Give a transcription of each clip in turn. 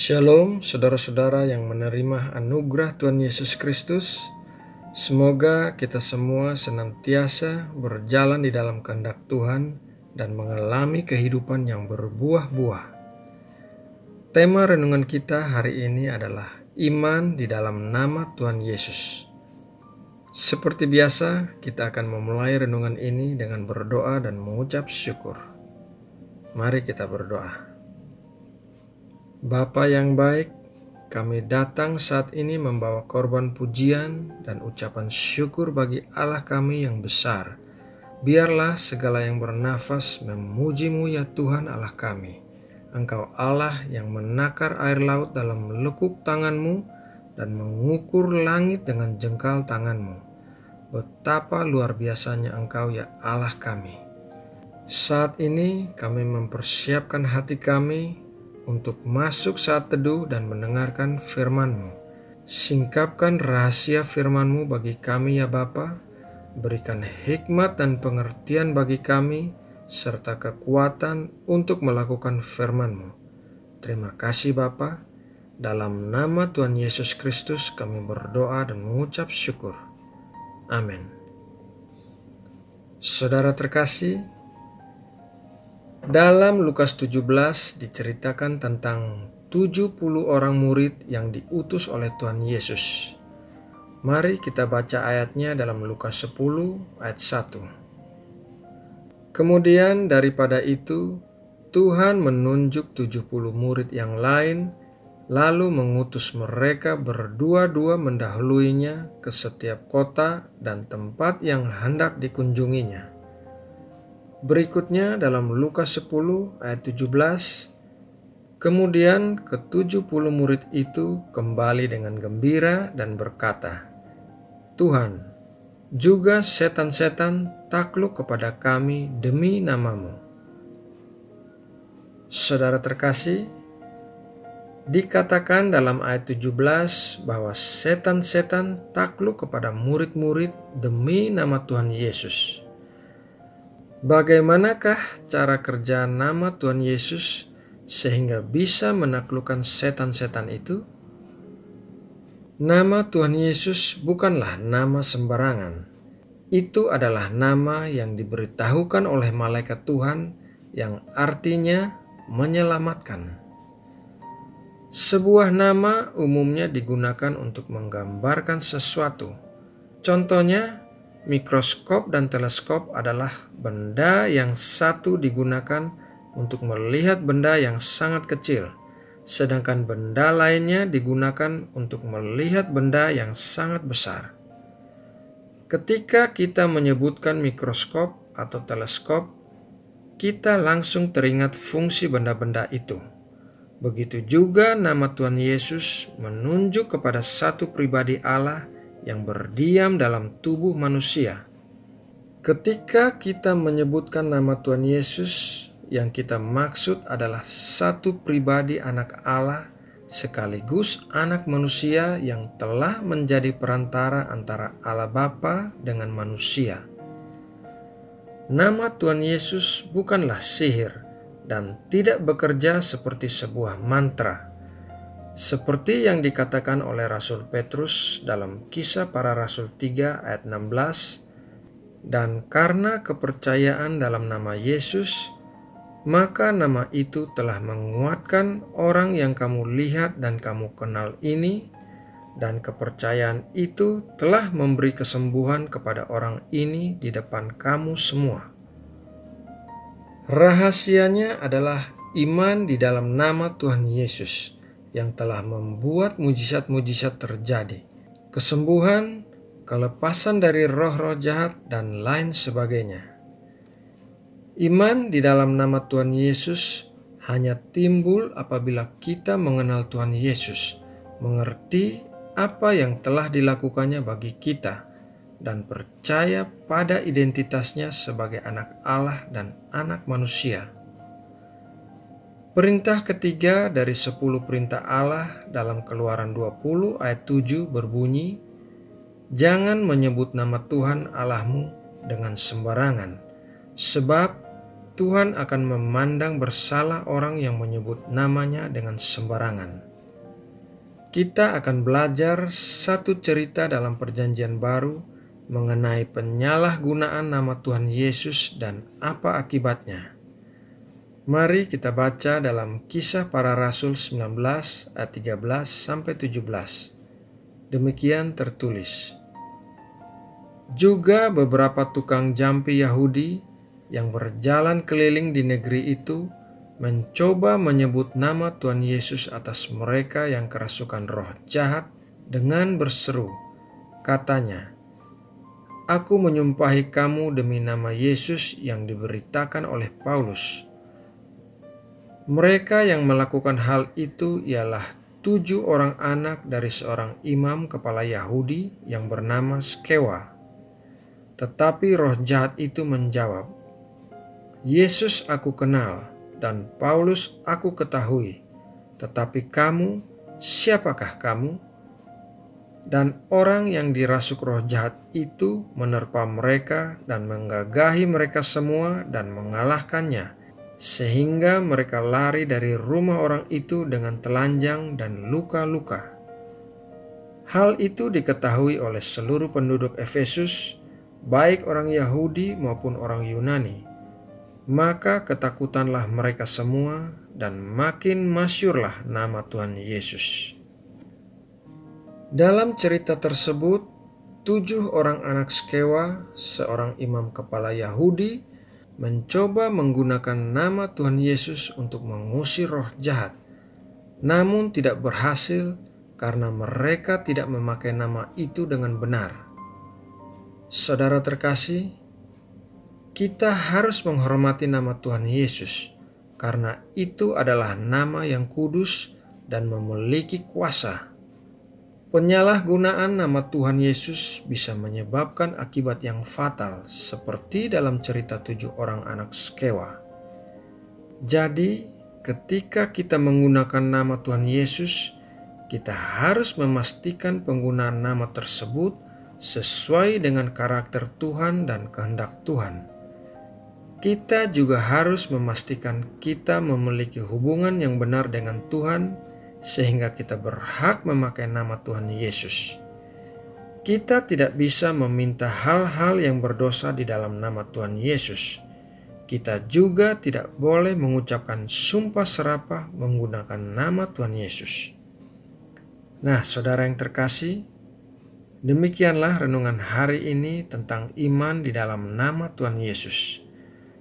Shalom saudara-saudara yang menerima anugerah Tuhan Yesus Kristus. Semoga kita semua senantiasa berjalan di dalam kehendak Tuhan dan mengalami kehidupan yang berbuah-buah. Tema renungan kita hari ini adalah iman di dalam nama Tuhan Yesus. Seperti biasa, kita akan memulai renungan ini dengan berdoa dan mengucap syukur. Mari kita berdoa. Bapa yang baik, kami datang saat ini membawa korban pujian dan ucapan syukur bagi Allah kami yang besar. Biarlah segala yang bernafas memuji-Mu ya Tuhan Allah kami. Engkau Allah yang menakar air laut dalam lekuk tangan-Mu dan mengukur langit dengan jengkal tangan-Mu. Betapa luar biasanya Engkau ya Allah kami. Saat ini kami mempersiapkan hati kami untuk masuk saat teduh dan mendengarkan firman-Mu. Singkapkan rahasia firman-Mu bagi kami ya Bapa. Berikan hikmat dan pengertian bagi kami, serta kekuatan untuk melakukan firman-Mu. Terima kasih Bapa. Dalam nama Tuhan Yesus Kristus kami berdoa dan mengucap syukur. Amin. Saudara terkasih, dalam Lukas 17 diceritakan tentang 70 orang murid yang diutus oleh Tuhan Yesus. Mari kita baca ayatnya dalam Lukas 10 ayat 1. Kemudian daripada itu, Tuhan menunjuk 70 murid yang lain, lalu mengutus mereka berdua-dua mendahuluinya ke setiap kota dan tempat yang hendak dikunjunginya. Berikutnya dalam Lukas 10 ayat 17, kemudian ke-70 murid itu kembali dengan gembira dan berkata, Tuhan, juga setan-setan takluk kepada kami demi nama-Mu. Saudara terkasih, dikatakan dalam ayat 17 bahwa setan-setan takluk kepada murid-murid demi nama Tuhan Yesus. Bagaimanakah cara kerja nama Tuhan Yesus sehingga bisa menaklukkan setan-setan itu? Nama Tuhan Yesus bukanlah nama sembarangan. Itu adalah nama yang diberitahukan oleh malaikat Tuhan yang artinya menyelamatkan. Sebuah nama umumnya digunakan untuk menggambarkan sesuatu. Contohnya, mikroskop dan teleskop adalah benda yang satu digunakan untuk melihat benda yang sangat kecil, sedangkan benda lainnya digunakan untuk melihat benda yang sangat besar. Ketika kita menyebutkan mikroskop atau teleskop, kita langsung teringat fungsi benda-benda itu. Begitu juga nama Tuhan Yesus menunjuk kepada satu pribadi Allah yang berdiam dalam tubuh manusia. Ketika kita menyebutkan nama Tuhan Yesus, yang kita maksud adalah satu pribadi anak Allah sekaligus anak manusia yang telah menjadi perantara antara Allah Bapa dengan manusia. Nama Tuhan Yesus bukanlah sihir dan tidak bekerja seperti sebuah mantra. Seperti yang dikatakan oleh Rasul Petrus dalam Kisah Para Rasul 3 ayat 16, dan karena kepercayaan dalam nama Yesus, maka nama itu telah menguatkan orang yang kamu lihat dan kamu kenal ini, dan kepercayaan itu telah memberi kesembuhan kepada orang ini di depan kamu semua. Rahasianya adalah iman di dalam nama Tuhan Yesus yang telah membuat mujizat-mujizat terjadi, kesembuhan, kelepasan dari roh-roh jahat, dan lain sebagainya. Iman di dalam nama Tuhan Yesus hanya timbul apabila kita mengenal Tuhan Yesus, mengerti apa yang telah dilakukannya bagi kita, dan percaya pada identitasnya sebagai anak Allah dan anak manusia. Perintah ketiga dari 10 perintah Allah dalam Keluaran 20 ayat 7 berbunyi, jangan menyebut nama Tuhan Allahmu dengan sembarangan, sebab Tuhan akan memandang bersalah orang yang menyebut namanya dengan sembarangan. kita akan belajar satu cerita dalam Perjanjian Baru mengenai penyalahgunaan nama Tuhan Yesus dan apa akibatnya. Mari kita baca dalam Kisah Para Rasul 19 ayat 13-17. Demikian tertulis. Juga beberapa tukang jampi Yahudi yang berjalan keliling di negeri itu mencoba menyebut nama Tuhan Yesus atas mereka yang kerasukan roh jahat dengan berseru. Katanya, "Aku menyumpahi kamu demi nama Yesus yang diberitakan oleh Paulus." Mereka yang melakukan hal itu ialah 7 orang anak dari seorang imam kepala Yahudi yang bernama Skewa. Tetapi roh jahat itu menjawab, "Yesus aku kenal, dan Paulus aku ketahui, tetapi kamu, siapakah kamu?" Dan orang yang dirasuk roh jahat itu menerpa mereka dan menggagahi mereka semua dan mengalahkannya, sehingga mereka lari dari rumah orang itu dengan telanjang dan luka-luka. Hal itu diketahui oleh seluruh penduduk Efesus, baik orang Yahudi maupun orang Yunani. Maka ketakutanlah mereka semua dan makin masyurlah nama Tuhan Yesus. Dalam cerita tersebut, 7 orang anak Skewa, seorang imam kepala Yahudi, mencoba menggunakan nama Tuhan Yesus untuk mengusir roh jahat. Namun tidak berhasil karena mereka tidak memakai nama itu dengan benar. Saudara terkasih, kita harus menghormati nama Tuhan Yesus karena itu adalah nama yang kudus dan memiliki kuasa. Penyalahgunaan nama Tuhan Yesus bisa menyebabkan akibat yang fatal seperti dalam cerita 7 orang anak Skewa. Jadi, ketika kita menggunakan nama Tuhan Yesus, kita harus memastikan penggunaan nama tersebut sesuai dengan karakter Tuhan dan kehendak Tuhan. Kita juga harus memastikan kita memiliki hubungan yang benar dengan Tuhan sehingga kita berhak memakai nama Tuhan Yesus. Kita tidak bisa meminta hal-hal yang berdosa di dalam nama Tuhan Yesus. Kita juga tidak boleh mengucapkan sumpah serapah menggunakan nama Tuhan Yesus. Nah, saudara yang terkasih, demikianlah renungan hari ini tentang iman di dalam nama Tuhan Yesus.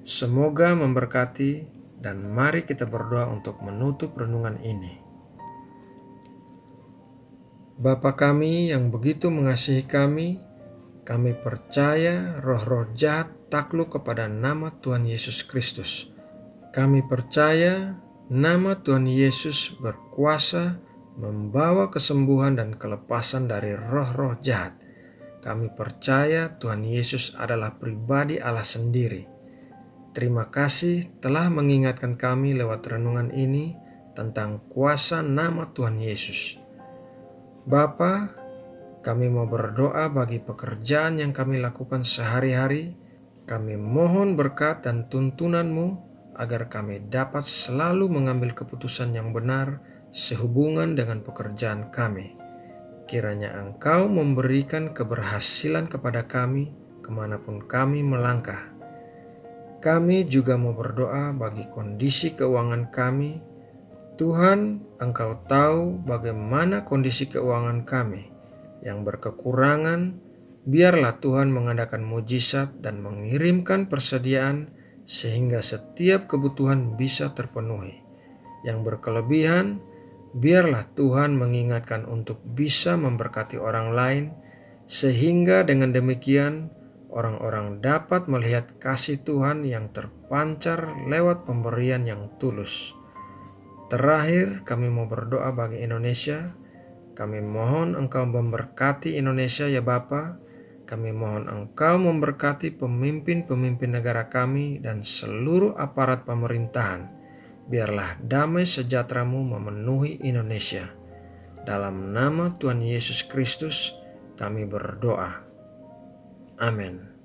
Semoga memberkati dan mari kita berdoa untuk menutup renungan ini. Bapa kami yang begitu mengasihi kami percaya roh-roh jahat takluk kepada nama Tuhan Yesus Kristus. Kami percaya nama Tuhan Yesus berkuasa membawa kesembuhan dan kelepasan dari roh-roh jahat. Kami percaya Tuhan Yesus adalah pribadi Allah sendiri. Terima kasih telah mengingatkan kami lewat renungan ini tentang kuasa nama Tuhan Yesus. Bapa, kami mau berdoa bagi pekerjaan yang kami lakukan sehari-hari. Kami mohon berkat dan tuntunan-Mu agar kami dapat selalu mengambil keputusan yang benar sehubungan dengan pekerjaan kami. Kiranya Engkau memberikan keberhasilan kepada kami kemanapun kami melangkah. Kami juga mau berdoa bagi kondisi keuangan kami. Tuhan, Engkau tahu bagaimana kondisi keuangan kami yang berkekurangan. Biarlah Tuhan mengadakan mujizat dan mengirimkan persediaan sehingga setiap kebutuhan bisa terpenuhi. Yang berkelebihan, biarlah Tuhan mengingatkan untuk bisa memberkati orang lain sehingga dengan demikian orang-orang dapat melihat kasih Tuhan yang terpancar lewat pemberian yang tulus. Terakhir, kami mau berdoa bagi Indonesia. Kami mohon Engkau memberkati Indonesia ya Bapa. Kami mohon Engkau memberkati pemimpin-pemimpin negara kami dan seluruh aparat pemerintahan. Biarlah damai sejahtera-Mu memenuhi Indonesia. Dalam nama Tuhan Yesus Kristus, kami berdoa. Amin.